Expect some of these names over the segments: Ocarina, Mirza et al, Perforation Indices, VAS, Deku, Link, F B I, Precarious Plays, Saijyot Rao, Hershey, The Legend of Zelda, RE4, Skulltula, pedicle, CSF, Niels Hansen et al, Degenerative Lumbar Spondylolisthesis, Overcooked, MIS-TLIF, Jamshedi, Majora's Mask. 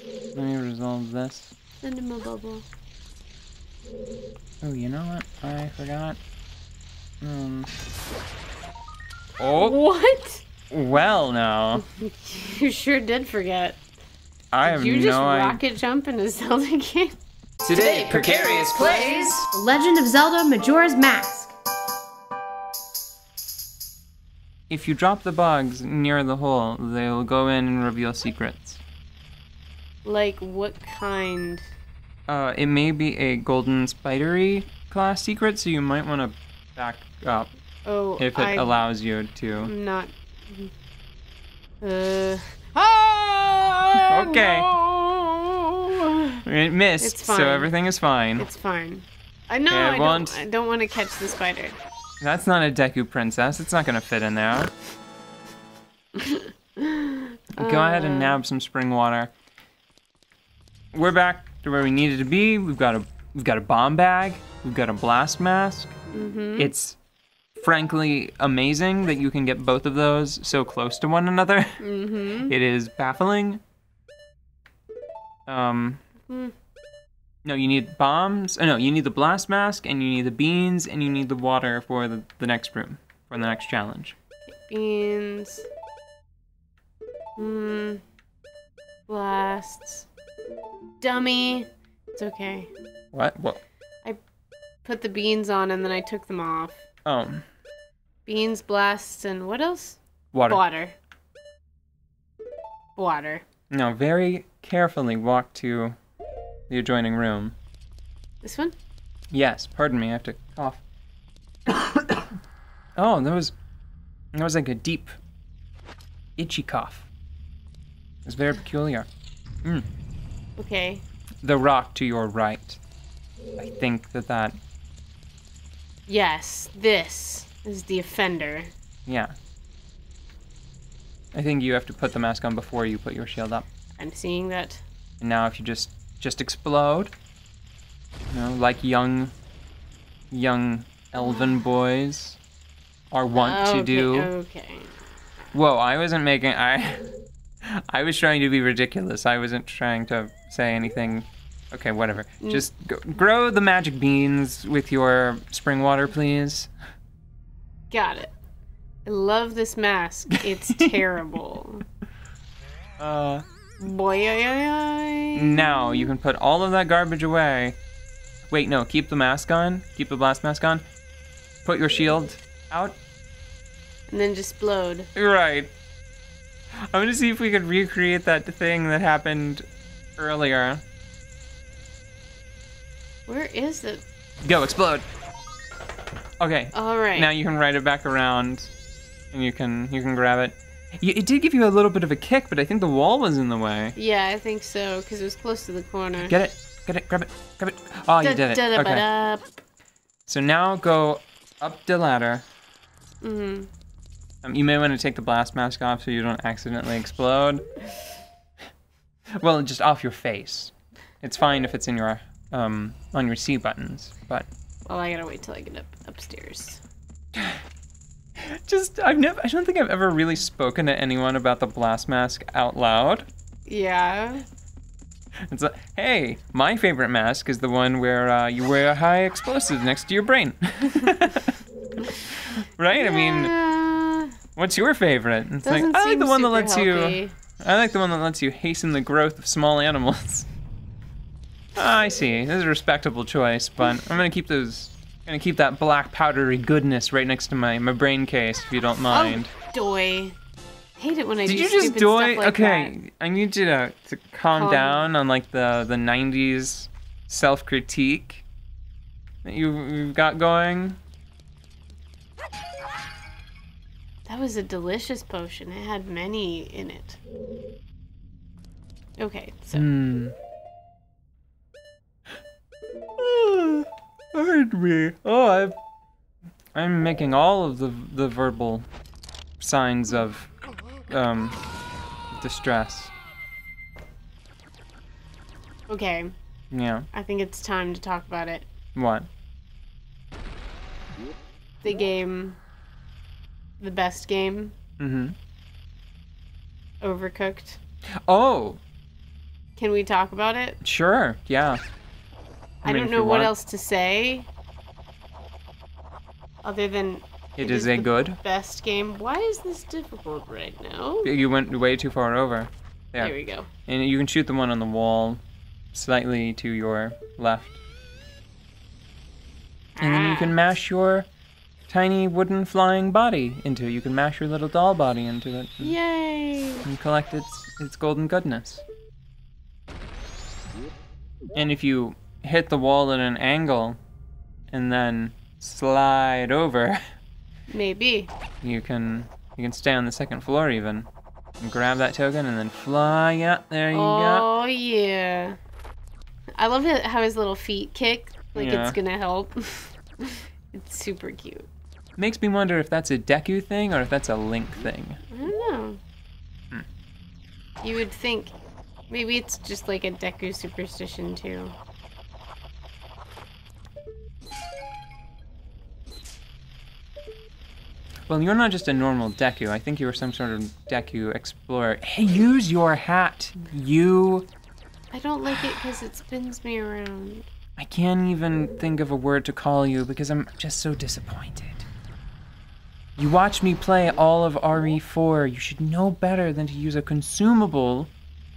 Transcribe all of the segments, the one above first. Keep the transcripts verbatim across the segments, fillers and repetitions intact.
Let me resolve this. Send him a bubble. Oh, you know what? I forgot. Um. Oh. What? Well, no. You sure did forget. I have no idea. You just rocket jump in a Zelda game? Today, Precarious plays The Legend of Zelda Majora's Mask. If you drop the bugs near the hole, they'll go in and reveal secrets. Like what kind? Uh, it may be a golden spidery class secret, so you might want to back up. Oh, if it I allows you to. I'm not. Uh. Ah, okay. No. It missed, so everything is fine. It's fine. I know. I don't, I don't want to catch the spider. That's not a Deku princess. It's not gonna fit in there. Go uh, ahead and nab some spring water. We're back to where we needed to be. We've got a we've got a bomb bag. We've got a blast mask. Mm-hmm. It's frankly amazing that you can get both of those so close to one another. Mm-hmm. It is baffling. Um, mm-hmm. No, you need bombs. Oh no, you need the blast mask, and you need the beans, and you need the water for the, the next room, for the next challenge. Beans. Hmm. Blasts. Dummy. It's okay. What? What? I put the beans on and then I took them off. Oh. Beans, blasts, and what else? Water. Water. Water. Now, very carefully walk to the adjoining room. This one? Yes. Pardon me, I have to cough. Oh, that was... That was like a deep, itchy cough. It was very peculiar. Mm. Okay. The rock to your right. I think that that... Yes, this is the offender. Yeah. I think you have to put the mask on before you put your shield up. I'm seeing that. And now if you just, just explode, you know, like young, young elven boys are wont okay, to do. Okay. Whoa, I wasn't making, I, I was trying to be ridiculous. I wasn't trying to say anything. Okay, whatever. Just go, grow the magic beans with your spring water, please. Got it. I love this mask. It's terrible. Uh. Boy, I, I, I. Now you can put all of that garbage away. Wait, no. Keep the mask on. Keep the blast mask on. Put your shield out. And then just explode. Right. I'm gonna see if we could recreate that thing that happened earlier. Where is it? Go, explode. Okay. All right. Now you can ride it back around, and you can you can grab it. It did give you a little bit of a kick, but I think the wall was in the way. Yeah, I think so, because it was close to the corner. Get it, get it, grab it, grab it. Oh, you did it. Okay. So now go up the ladder. Mm-hmm. Um, you may want to take the blast mask off so you don't accidentally explode. Well, just off your face. It's fine if it's in your... Um, on your C buttons, but... Well, I gotta wait till I get up upstairs. Just, I've never, I don't think I've ever really spoken to anyone about the blast mask out loud. Yeah. It's like, hey, my favorite mask is the one where uh, you wear a high explosive next to your brain. Right? Yeah. I mean, what's your favorite? It's like, I like the one that lets you, I like the one that lets you hasten the growth of small animals. Oh, I see. This is a respectable choice, but I'm gonna keep those. I'm gonna keep that black powdery goodness right next to my my brain case, if you don't mind. Oh, doy. I hate it when I Did do you just doy? Like okay, that. I need you to to calm, calm down on like the the nineties self critique that you you've got going. That was a delicious potion. It had many in it. Okay, so. Mm. Hurt me. Oh, I've, I'm making all of the the verbal signs of um, distress. Okay. Yeah. I think it's time to talk about it. What? The game. The best game. Mm-hmm. Overcooked. Oh. Can we talk about it? Sure, yeah. I, I mean, don't know what want. else to say. Other than... It, it is, is a good... best game. Why is this difficult right now? You went way too far over. There. There we go. And you can shoot the one on the wall slightly to your left. And ah. then you can mash your tiny wooden flying body into it. You can mash your little doll body into it. And, Yay! And collect its, its golden goodness. And if you hit the wall at an angle and then slide over... Maybe. You can you can stay on the second floor even. And grab that token and then fly up. There you oh, go. Oh, yeah. I love how his little feet kick. Like, yeah. it's gonna help. It's super cute. Makes me wonder if that's a Deku thing or if that's a Link thing. I don't know. Hmm. You would think... Maybe it's just like a Deku superstition, too. Well, you're not just a normal Deku. I think you were some sort of Deku explorer. Hey, use your hat! You... I don't like it because it spins me around. I can't even think of a word to call you because I'm just so disappointed. You watch me play all of R E four. You should know better than to use a consumable...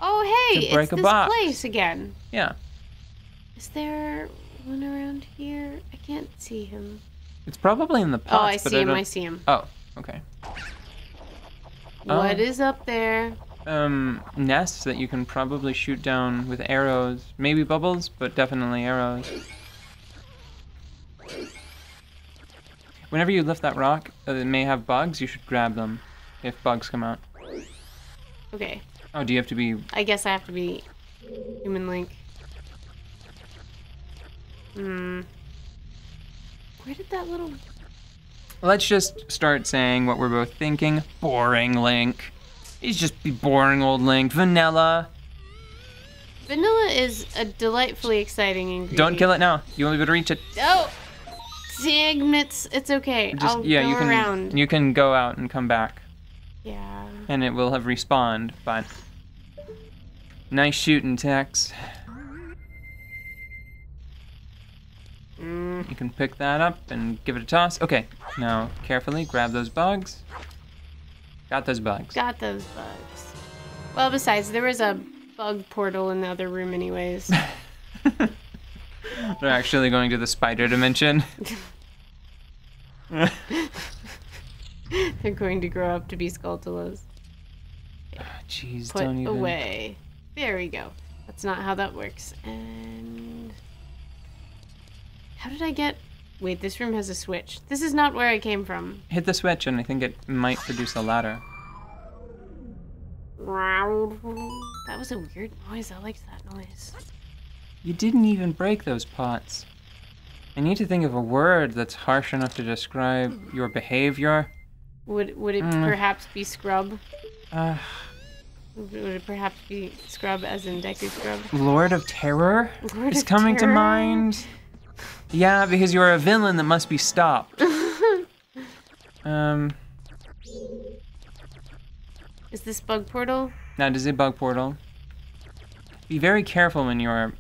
Oh, hey, it's this box. place again. Yeah. Is there one around here? I can't see him. It's probably in the pot. Oh, I see him, I, I see him. Oh, okay. What um, is up there? Um, nests that you can probably shoot down with arrows. Maybe bubbles, but definitely arrows. Whenever you lift that rock that may have bugs, you should grab them if bugs come out. Okay. Oh, do you have to be... I guess I have to be Human Link. Hmm. Where did that little... Let's just start saying what we're both thinking. Boring Link. He's just be boring old Link. Vanilla. Vanilla is a delightfully exciting ingredient. Don't kill it now. You won't be able to reach it. Oh! Dang, it's, it's okay. Just, I'll yeah, go you can, around. You can go out and come back. Yeah. And it will have respawned, but... Nice shooting, Tex. Mm. You can pick that up and give it a toss. Okay, now carefully grab those bugs. Got those bugs. Got those bugs. Well, besides, there was a bug portal in the other room anyways. They're actually going to the spider dimension. They're going to grow up to be Skulltulas. Jeez, Put don't even... away. There we go. That's not how that works. And... How did I get... Wait, this room has a switch. This is not where I came from. Hit the switch and I think it might produce a ladder. That was a weird noise. I liked that noise. You didn't even break those pots. I need to think of a word that's harsh enough to describe your behavior. Would would it mm. perhaps be scrub? Uh, would it perhaps be scrub as in Deku scrub? Lord of Terror Lord is of coming terror. to mind. Yeah, because you're a villain that must be stopped. um. Is this bug portal? That is a bug portal. Be very careful when you're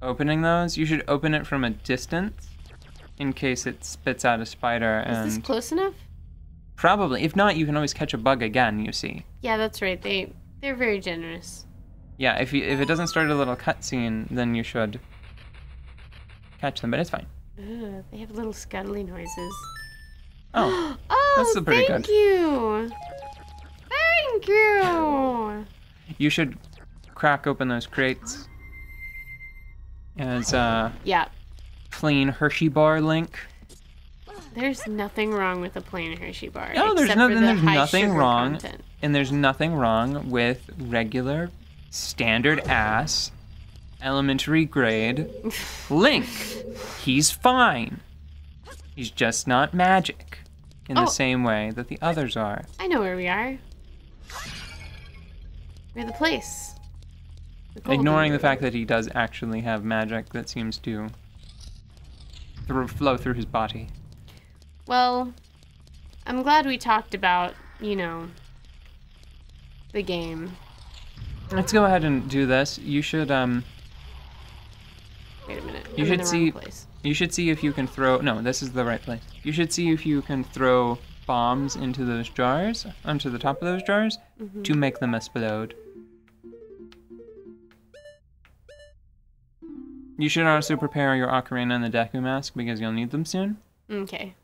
opening those. You should open it from a distance in case it spits out a spider. And is this close enough? Probably. If not, you can always catch a bug again, you see. Yeah, that's right. They, they're very generous. Yeah, if, you, if it doesn't start a little cutscene, then you should catch them, but it's fine. Ugh, they have little scuttly noises. Oh, oh that's still pretty thank good. you. Thank you. You should crack open those crates as uh, yeah. plain Hershey bar Link. There's nothing wrong with a plain Hershey bar. No, there's nothing. The there's nothing wrong, content. and there's nothing wrong with regular, standard ass, elementary grade Link. He's fine. He's just not magic, in oh. the same way that the others are. I know where we are. We're the place. The Ignoring the fact that he does actually have magic that seems to through, flow through his body. Well, I'm glad we talked about, you know, the game. Let's go ahead and do this. You should um. Wait a minute. You I'm should in the see. Wrong place. You should see if you can throw. No, this is the right place. You should see if you can throw bombs into those jars, onto the top of those jars, mm-hmm. to make them explode. You should also prepare your Ocarina and the Deku Mask because you'll need them soon. Okay.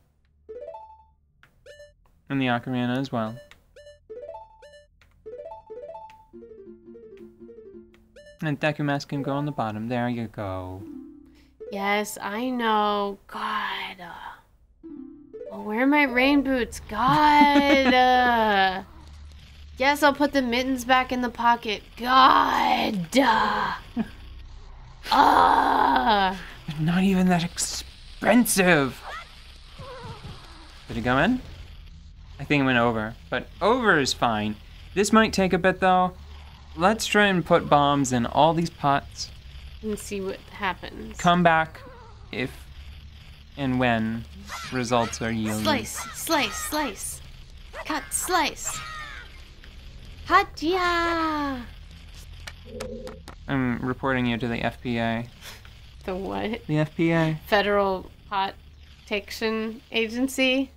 And the Ocarina as well. And Deku Mask can go on the bottom. There you go. Yes, I know. God. Uh, well, where are my rain boots? God. uh, yes, I'll put the mittens back in the pocket. God. Uh, uh. They're not even that expensive. Did it go in? I think it went over. But over is fine. This might take a bit, though. Let's try and put bombs in all these pots. And see what happens. Come back if and when results are yielded. Slice, slice, slice. Cut, slice. Hatya! I'm reporting you to the F B I. The what? The F B I. Federal Pot Protection Agency?